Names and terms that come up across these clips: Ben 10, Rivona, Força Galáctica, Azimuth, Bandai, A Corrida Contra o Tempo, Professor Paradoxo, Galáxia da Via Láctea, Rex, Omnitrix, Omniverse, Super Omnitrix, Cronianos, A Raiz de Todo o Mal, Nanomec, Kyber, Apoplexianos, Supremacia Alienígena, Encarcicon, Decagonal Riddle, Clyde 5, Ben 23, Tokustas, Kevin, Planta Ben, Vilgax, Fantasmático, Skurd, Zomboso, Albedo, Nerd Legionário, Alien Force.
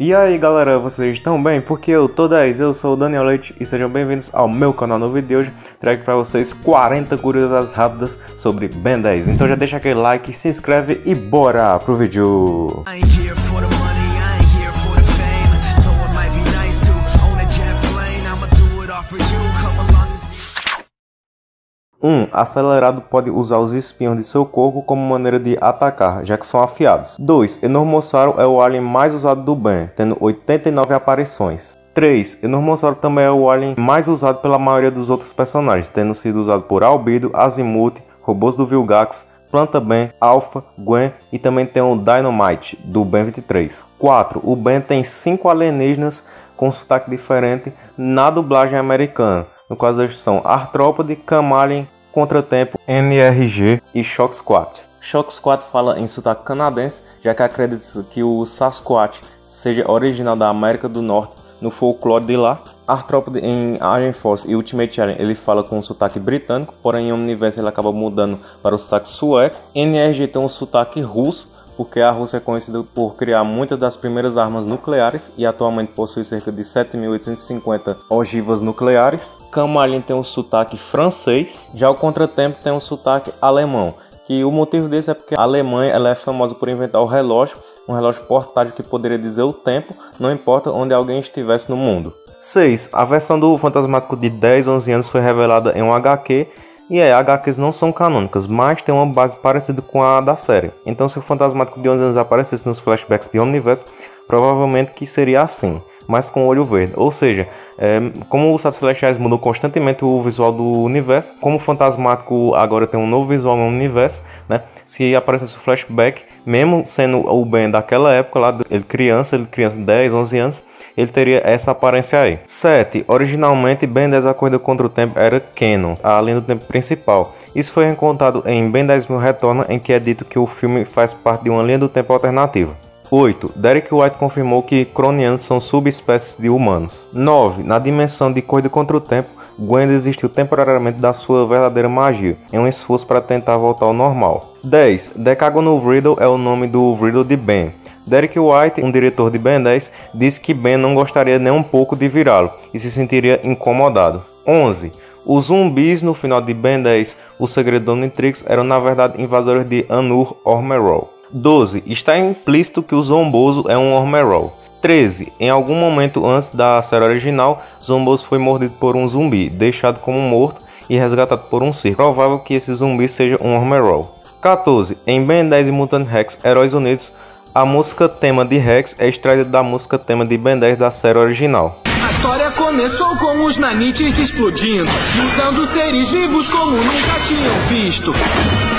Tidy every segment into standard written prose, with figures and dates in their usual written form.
E aí galera, vocês estão bem? Porque eu tô 10, eu sou o Daniel Leite e sejam bem-vindos ao meu canal. No vídeo de hoje trago para vocês 40 curiosidades rápidas sobre Ben 10. Então já deixa aquele like, se inscreve e bora pro vídeo! Acelerado pode usar os espinhos de seu corpo como maneira de atacar, já que são afiados. 2. Enormossauro é o alien mais usado do Ben, tendo 89 aparições. 3. Enormossauro também é o alien mais usado pela maioria dos outros personagens, tendo sido usado por Albedo, Azimuth, robôs do Vilgax, Planta Ben, Alpha, Gwen e também tem o Dynamite, do Ben 23. 4. O Ben tem 5 alienígenas com sotaque diferente na dublagem americana. No caso, eles são Artrópode, Kamalin Contratempo, NRG e Shock 4. Shock 4 fala em sotaque canadense, já que acredita-se que o Sasquatch seja original da América do Norte no folclore de lá. Artrópode em Alien Force e Ultimate Alien ele fala com um sotaque britânico, porém em Omniverse ele acaba mudando para o sotaque sueco. NRG tem um sotaque russo, porque a Rússia é conhecida por criar muitas das primeiras armas nucleares e atualmente possui cerca de 7.850 ogivas nucleares. Kamalin tem um sotaque francês, já o Contratempo tem um sotaque alemão. E o motivo desse é porque a Alemanha ela é famosa por inventar o relógio, um relógio portátil que poderia dizer o tempo, não importa onde alguém estivesse no mundo. 6. A versão do Fantasmático de 10, 11 anos foi revelada em um HQ. E HQs não são canônicas, mas tem uma base parecida com a da série. Então se o Fantasmático de 11 anos aparecesse nos flashbacks de Omniverse, provavelmente que seria assim, mas com o olho verde. Ou seja, como os Sábios Celestiais mudam constantemente o visual do universo, como o Fantasmático agora tem um novo visual no Omniverse, né? Se aparecesse o flashback, mesmo sendo o Ben daquela época, lá ele criança de 10, 11 anos, ele teria essa aparência aí. 7. Originalmente, Ben 10 A Corrida Contra o Tempo era canon, a linha do tempo principal. Isso foi encontrado em Ben 10 Mil Retorna, em que é dito que o filme faz parte de uma linha do tempo alternativa. 8. Derek White confirmou que cronianos são subespécies de humanos. 9. Na dimensão de Corrida Contra o Tempo, Gwen desistiu temporariamente da sua verdadeira magia, em um esforço para tentar voltar ao normal. 10. Decagonal Riddle é o nome do Riddle de Ben. Derek White, um diretor de Ben 10, disse que Ben não gostaria nem um pouco de virá-lo e se sentiria incomodado. 11. Os zumbis no final de Ben 10, o segredo do Omnitrix, eram na verdade invasores de Anur Ormerol. 12. Está implícito que o Zomboso é um Ormerol. 13. Em algum momento antes da série original, Zomboso foi mordido por um zumbi, deixado como morto e resgatado por um circo. Provável que esse zumbi seja um Ormerol. 14. Em Ben 10 e Mutant Rex, Heróis Unidos, a música tema de Rex é extraída da música tema de Ben 10 da série original. A história começou com os nanites explodindo, lutando seres vivos como nunca tinham visto.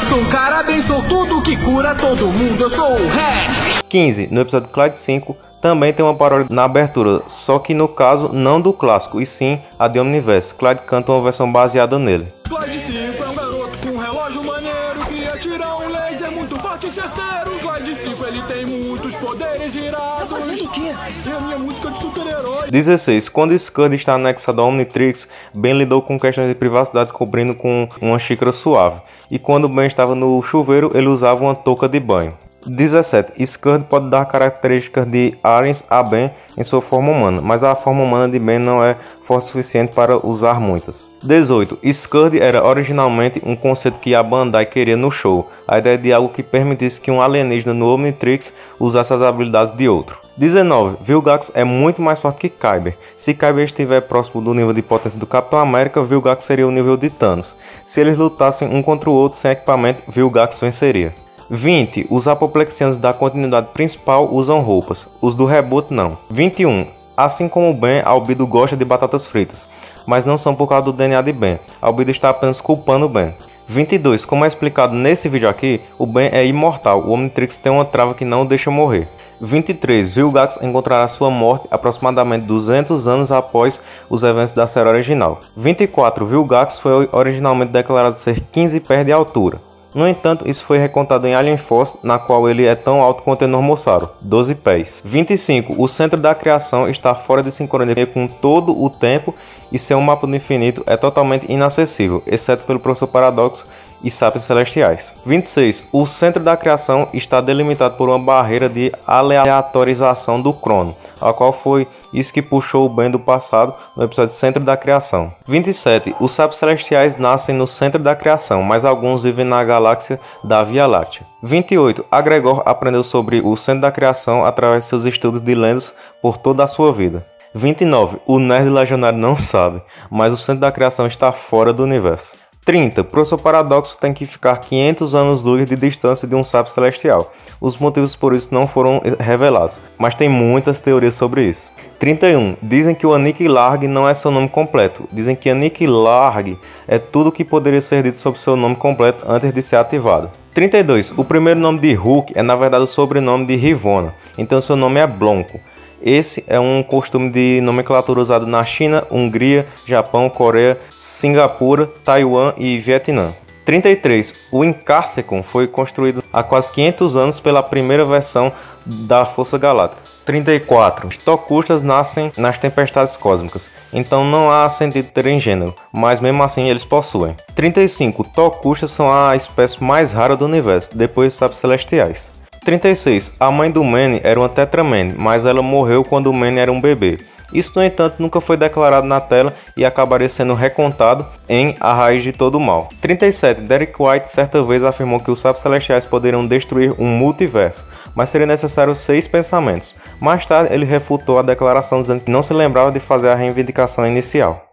Sou um cara bem sortudo que cura todo mundo, eu sou o Rex. 15. No episódio Clyde 5 também tem uma paródia na abertura, só que no caso não do clássico, e sim a de Omniverse. Clyde canta uma versão baseada nele. Clyde 5 é um garoto com um relógio maneiro que atira um laser muito forte e certeiro. Clyde 5, ele tem muitos poderes irados. Tá fazendo o quê? É a minha música de super-herói. 16. Quando Skurd está anexado ao Omnitrix, Ben lidou com questões de privacidade cobrindo com uma xícara suave. E quando Ben estava no chuveiro, ele usava uma touca de banho. 17. Skurd pode dar características de aliens a Ben em sua forma humana, mas a forma humana de Ben não é forte o suficiente para usar muitas. 18. Skurd era originalmente um conceito que a Bandai queria no show, a ideia de algo que permitisse que um alienígena no Omnitrix usasse as habilidades de outro. 19. Vilgax é muito mais forte que Kyber. Se Kyber estiver próximo do nível de potência do Capitão América, Vilgax seria o nível de Thanos. Se eles lutassem um contra o outro sem equipamento, Vilgax venceria. 20. Os apoplexianos da continuidade principal usam roupas, os do reboot não. 21. Assim como Ben, Albedo gosta de batatas fritas, mas não são por causa do DNA de Ben. Albedo está apenas culpando Ben. 22. Como é explicado nesse vídeo aqui, o Ben é imortal, o Omnitrix tem uma trava que não o deixa morrer. 23. Vilgax encontrará sua morte aproximadamente 200 anos após os eventos da série original. 24. Vilgax foi originalmente declarado ser 15 pés de altura. No entanto, isso foi recontado em Alien Force, na qual ele é tão alto quanto o Enormossauro, 12 pés. 25. O Centro da Criação está fora de sincronia com todo o tempo e seu mapa do infinito é totalmente inacessível, exceto pelo Professor Paradoxo e Sábios Celestiais. 26. O Centro da Criação está delimitado por uma barreira de aleatorização do crono, a qual foi isso que puxou o Ben do passado no episódio Centro da Criação. 27. Os Sábios Celestiais nascem no Centro da Criação, mas alguns vivem na galáxia da Via Láctea. 28. Agregor aprendeu sobre o Centro da Criação através de seus estudos de lendas por toda a sua vida. 29. O nerd legionário não sabe, mas o Centro da Criação está fora do universo. 30. Professor Paradoxo tem que ficar 500 anos-luz de distância de um sábio celestial. Os motivos por isso não foram revelados, mas tem muitas teorias sobre isso. 31. Dizem que o Anik Larg não é seu nome completo. Dizem que Anik Larg é tudo o que poderia ser dito sobre seu nome completo antes de ser ativado. 32. O primeiro nome de Hulk é na verdade o sobrenome de Rivona, então seu nome é Blanco. Esse é um costume de nomenclatura usado na China, Hungria, Japão, Coreia, Singapura, Taiwan e Vietnã. 33. O Encarcicon foi construído há quase 500 anos pela primeira versão da Força Galáctica. 34. Os Tokustas nascem nas tempestades cósmicas, então não há sentido terem gênero, mas mesmo assim eles possuem. 35. Tokustas são a espécie mais rara do universo, depois dos Sábios Celestiais. 36. A mãe do Manny era uma tetraman, mas ela morreu quando o Manny era um bebê. Isso, no entanto, nunca foi declarado na tela e acabaria sendo recontado em A Raiz de Todo o Mal. 37. Derek White certa vez afirmou que os Sábios Celestiais poderiam destruir um multiverso, mas seria necessário 6 pensamentos. Mais tarde, ele refutou a declaração dizendo que não se lembrava de fazer a reivindicação inicial.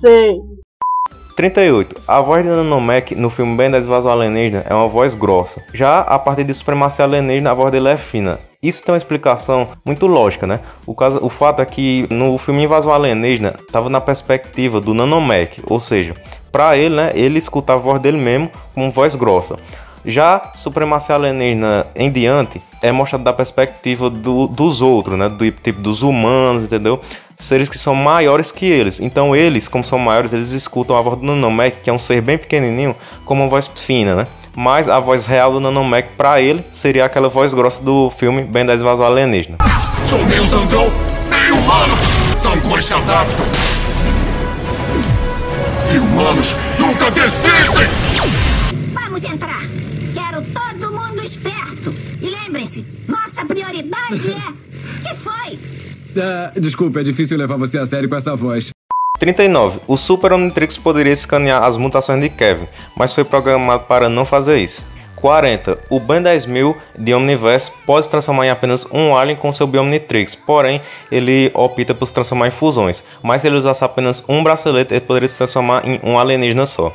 Sei. 38. A voz de Nanomec no filme Ben 10 Invasão Alienígena é uma voz grossa. Já a partir de Supremacia Alienígena, a voz dele é fina. Isso tem uma explicação muito lógica, né? O fato é que no filme Invasão Alienígena estava na perspectiva do Nanomec, ou seja, para ele, né, ele escutava a voz dele mesmo como voz grossa. Já Supremacia Alienígena em diante é mostrado da perspectiva dos outros, né? Do tipo dos humanos, entendeu? Seres que são maiores que eles. Então eles, como são maiores, eles escutam a voz do Nanomec, que é um ser bem pequenininho, como uma voz fina, né? Mas a voz real do Nanomec, pra ele, seria aquela voz grossa do filme Ben 10 Invasão Alienígena. Sou meio zangão, meio humano, zangão enxardado. E humanos nunca desistem! Vamos entrar! Quero todo mundo esperto. E lembrem-se, nossa prioridade é... Que foi? Desculpa, é difícil levar você a sério com essa voz. 39. O Super Omnitrix poderia escanear as mutações de Kevin, mas foi programado para não fazer isso. 40. O Ben 10.000 de Omniverse pode se transformar em apenas um alien com seu Omnitrix, porém ele opta por se transformar em fusões. Mas se ele usasse apenas um bracelete, ele poderia se transformar em um alienígena só.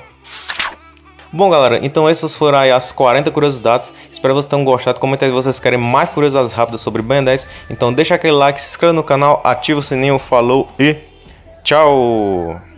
Bom, galera, então essas foram aí as 40 curiosidades. Espero que vocês tenham gostado. Comenta aí se vocês querem mais curiosidades rápidas sobre Ben 10. Então deixa aquele like, se inscreva no canal, ativa o sininho, falou e tchau!